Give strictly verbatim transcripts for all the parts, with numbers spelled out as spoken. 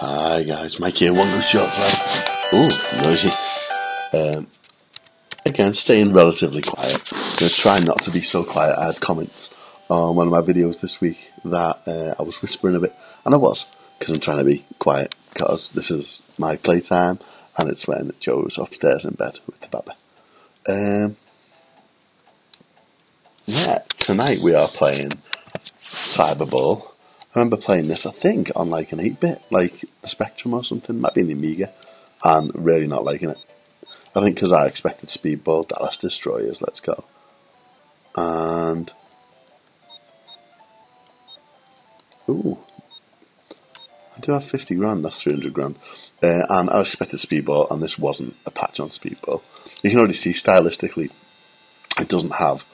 Hi guys, Mike here, one good shot plan. Ooh, noisy. Um, again, staying relatively quiet. I'm going to try not to be so quiet. I had comments on one of my videos this week that uh, I was whispering a bit, and I was, because I'm trying to be quiet, because this is my playtime, and it's when Joe's upstairs in bed with the baby. Um, yeah, tonight we are playing Cyberball. I remember playing this, I think, on like an eight bit, like the Spectrum or something, might be in the Amiga, and really not liking it. I think because I expected Speedball, Dallas Destroyers, let's go. And... ooh. I do have fifty grand, that's three hundred grand. Uh, and I expected Speedball, and this wasn't a patch on Speedball. You can already see, stylistically, it doesn't have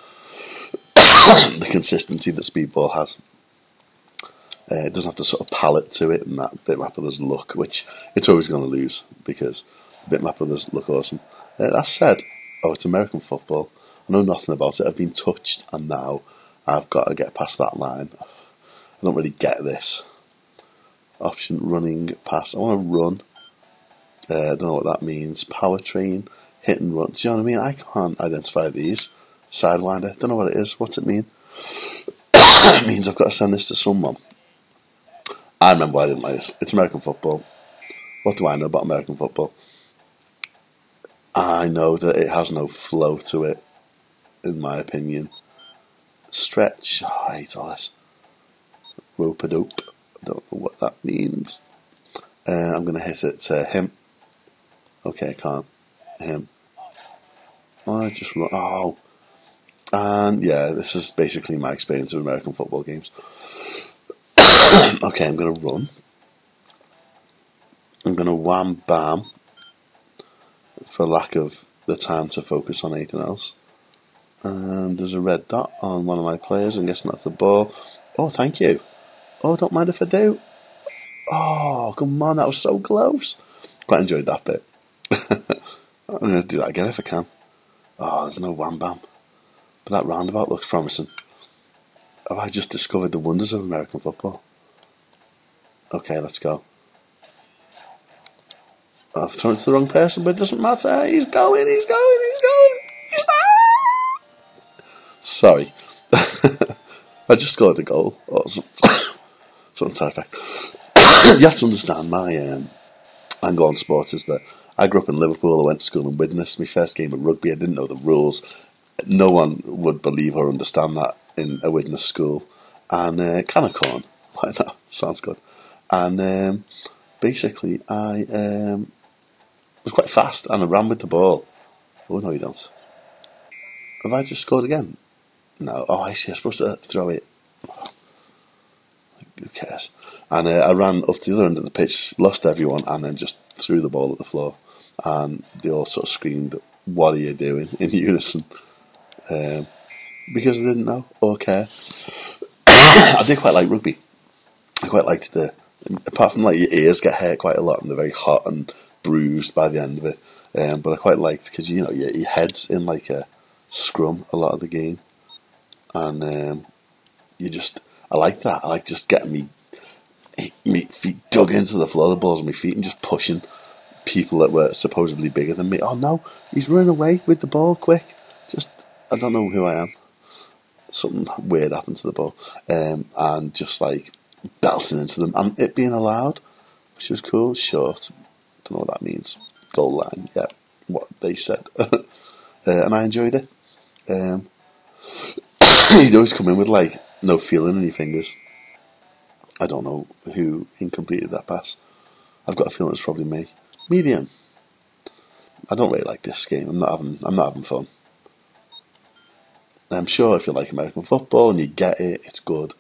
the consistency that Speedball has. Uh, it doesn't have the sort of palette to it and that Bitmap Brothers look, which it's always going to lose because Bitmap Brothers look awesome. Uh, that said, oh, it's American football. I know nothing about it. I've been touched, and now I've got to get past that line. I don't really get this. Option running pass. I want to run. Uh, I don't know what that means. Powertrain, hit and run. Do you know what I mean? I can't identify these. Sidewinder. Don't know what it is. What's it mean? It means I've got to send this to someone. I remember why I didn't like this. It's American football. What do I know about American football? I know that it has no flow to it, in my opinion. Stretch. Oh, I hate all this. Rope-a-dope. I don't know what that means. Uh, I'm going to hit it to him. Okay, I can't. Him. I just run. Oh. And yeah, this is basically my experience of American football games. Okay, I'm going to run. I'm going to wham bam for lack of the time to focus on anything else. And there's a red dot on one of my players. I'm guessing that's the ball. Oh, thank you. Oh, don't mind if I do. Oh, come on, that was so close. Quite enjoyed that bit. I'm going to do that again if I can. Oh, there's no wham bam. But that roundabout looks promising. Have I just discovered the wonders of American football? Okay, let's go. I've thrown it to the wrong person, but it doesn't matter. He's going, he's going, he's going. He's going. Sorry. I just scored a goal. Or some, some side effect. You have to understand, my um, angle on sports is that I grew up in Liverpool. I went to school in Widnes. My first game of rugby, I didn't know the rules. No one would believe or understand that in a Widnes school. And uh, can of corn. Why not? Sounds good. And um, basically, I um, was quite fast and I ran with the ball. Oh, no, you don't. Have I just scored again? No. Oh, I see. I'm supposed to throw it. Who cares? And uh, I ran up to the other end of the pitch, lost everyone, and then just threw the ball at the floor. And they all sort of screamed, "What are you doing?" in unison. Um, because I didn't know or care. I did quite like rugby. I quite liked the, apart from like your ears get hurt quite a lot and they're very hot and bruised by the end of it, um, but I quite liked, because you know your, your head's in like a scrum a lot of the game, and um, you just, I like that. I like just getting me, me feet dug into the floor, the balls on my feet, and just pushing people that were supposedly bigger than me. Oh no, he's running away with the ball, quick. Just, I don't know who I am. Something weird happened to the ball, um, and just like belting into them, and it being allowed, which was cool. Short, don't know what that means. Goal line, yeah, what they said. uh, and I enjoyed it. Um, he'd always come in with like no feeling in your fingers. I don't know who incompleted that pass. I've got a feeling it's probably me. Medium. I don't really like this game. I'm not having. I'm not having fun. I'm sure if you like American football and you get it, it's good.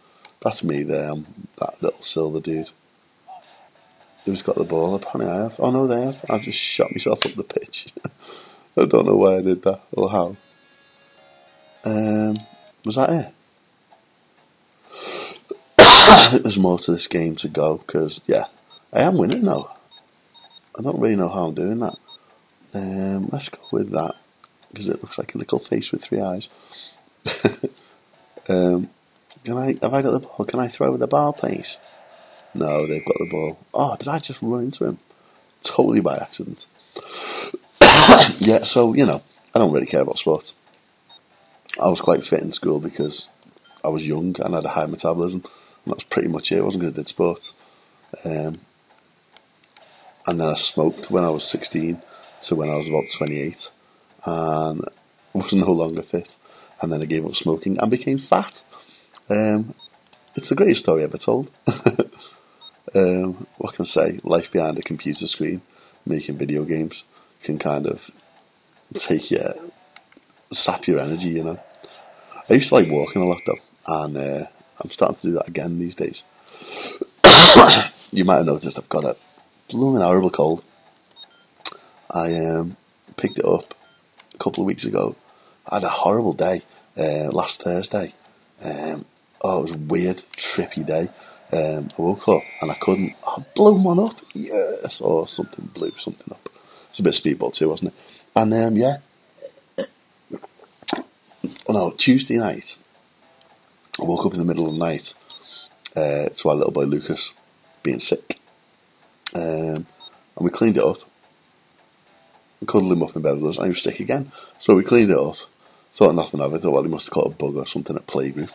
That's me there, I'm that little silver dude. Who's got the ball? Apparently I have. Oh no, they have. I've just shot myself up the pitch. I don't know why I did that, or how. Um, was that it? I think there's more to this game to go, because, yeah, I am winning though. I don't really know how I'm doing that. Um, let's go with that, because it looks like a little face with three eyes. um... Can I, have I got the ball? Can I throw with the ball, please? No, they've got the ball. Oh, did I just run into him? Totally by accident. Yeah, so, you know, I don't really care about sports. I was quite fit in school because I was young and had a high metabolism. And that was pretty much it. I wasn't good at sports. Um, and then I smoked when I was sixteen to when I was about twenty-eight. And was no longer fit. And then I gave up smoking and became fat. Um, it's the greatest story ever told. Um, what can I say? Life behind a computer screen, making video games, can kind of take your, sap your energy, you know. I used to like walking a lot though, and uh, I'm starting to do that again these days. You might have noticed I've got a blooming horrible cold. I um, picked it up a couple of weeks ago. I had a horrible day uh, last Thursday. Um, oh, it was a weird, trippy day. Um, I woke up and I couldn't. I blew one up, yes, or something blew something up. It's a bit of Speedball too, wasn't it? And um, yeah, oh, no, Tuesday night, I woke up in the middle of the night uh, to our little boy Lucas being sick, um, and we cleaned it up, and cuddled him up in bed with us, and he was sick again. So we cleaned it up, thought nothing of it. Thought, well, he must have caught a bug or something at playgroup,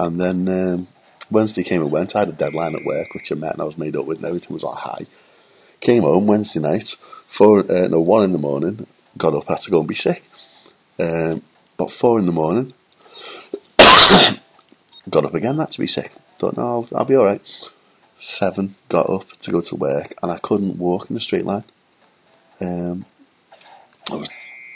and then um, Wednesday came and went. I had a deadline at work, which I met and I was made up with, and everything was on high. Came home Wednesday night. Four, uh, no, one in the morning, got up, had to go and be sick. Um, about four in the morning, got up again, had to be sick. Thought, no, I'll, I'll be alright. Seven, got up to go to work, and I couldn't walk in a straight line. Um, I was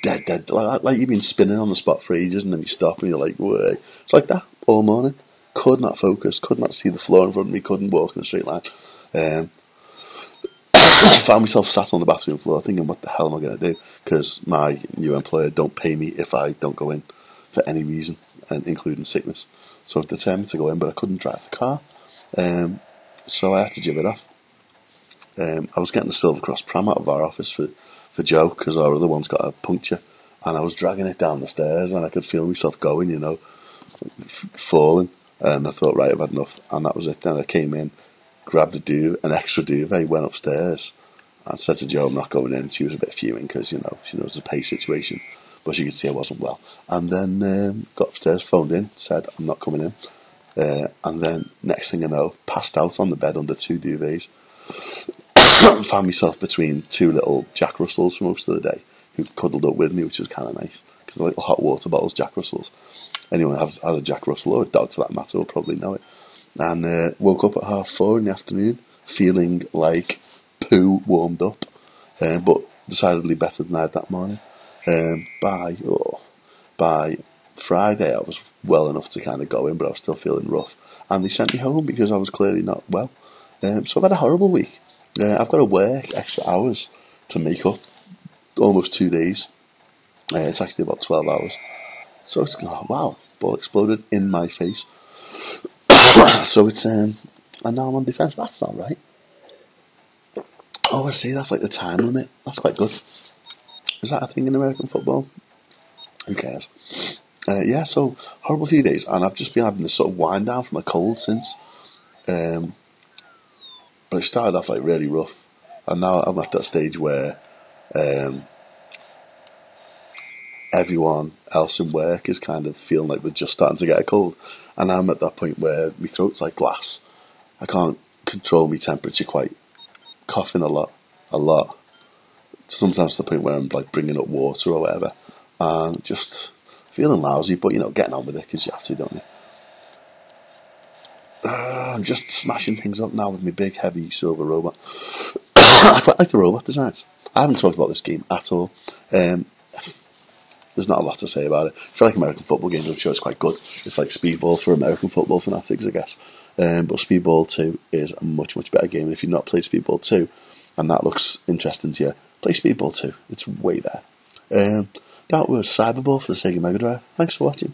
dead, dead. Like, like you've been spinning on the spot for ages, and then you stop, and you're like, whoa. It's like that all morning. Could not focus, could not see the floor in front of me, couldn't walk in a straight line. Um, I found myself sat on the bathroom floor thinking, what the hell am I going to do? Because my new employer don't pay me if I don't go in for any reason, and including sickness. So I was determined to go in, but I couldn't drive the car. Um, so I had to jib it off. Um, I was getting the Silver Cross pram out of our office for, for Joe, because our other one's got a puncture. And I was dragging it down the stairs, and I could feel myself going, you know, falling. And I thought, right, I've had enough. And that was it. Then I came in, grabbed a duvet, an extra duvet, went upstairs. I said to Joe, I'm not going in. She was a bit fuming because, you know, she knows the pay situation. But she could see I wasn't well. And then um, got upstairs, phoned in, said, I'm not coming in. Uh, and then, next thing I know, passed out on the bed under two duvets. Found myself between two little Jack Russells for most of the day, who cuddled up with me, which was kind of nice. Because they're little hot water bottles, Jack Russells. Anyone who has, has a Jack Russell, or a dog for that matter, will probably know it. And uh, woke up at half four in the afternoon, feeling like poo warmed up, um, but decidedly better than I had that morning. Um, by oh, by Friday I was well enough to kind of go in, but I was still feeling rough, and they sent me home because I was clearly not well. Um, so I've had a horrible week. Uh, I've got to work extra hours to make up almost two days. Uh, it's actually about twelve hours. So it's oh, wow, ball exploded in my face. So it's um, and now I'm on defence. That's not right. Oh, I see, that's like the time limit. That's quite good. Is that a thing in American football? Who cares? Uh, yeah, so, horrible few days, and I've just been having this sort of wind down from a cold since. Um, but it started off like really rough, and now I'm at that stage where um, everyone else in work is kind of feeling like they're just starting to get a cold, and I'm at that point where my throat's like glass. I can't control my temperature quite. Coughing a lot, a lot. Sometimes to the point where I'm like bringing up water or whatever, and just feeling lousy. But you know, getting on with it because you have to, don't you? Uh, I'm just smashing things up now with my big, heavy silver robot. I quite like the robot designs. I haven't talked about this game at all. Um, there's not a lot to say about it. I feel like American football games, I'm sure it's quite good. It's like Speedball for American football fanatics, I guess. Um, but Speedball two is a much, much better game. And if you've not played Speedball two, and that looks interesting to you, play Speedball two. It's way there. Um, that was Cyberball for the Sega Mega Drive. Thanks for watching.